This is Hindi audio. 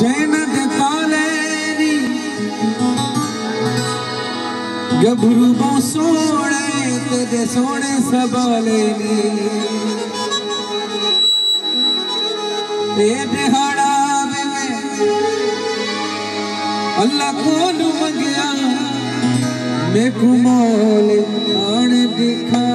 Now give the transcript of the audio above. जैनब पालैनी गबरू बो सोने तेरे सोने संभालैनी तेरे हड़ावे में अल्लाह कोलू मंगिया मैं कुमाले आने दिखा।